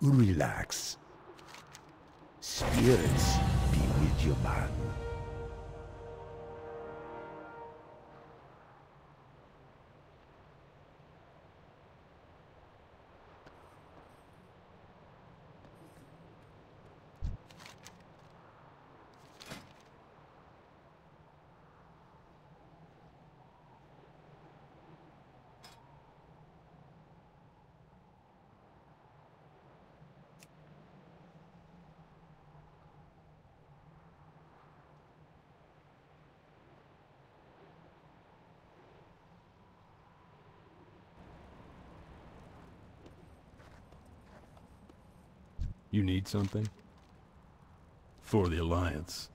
relax. Spirits be with you, man. You need something? For the Alliance.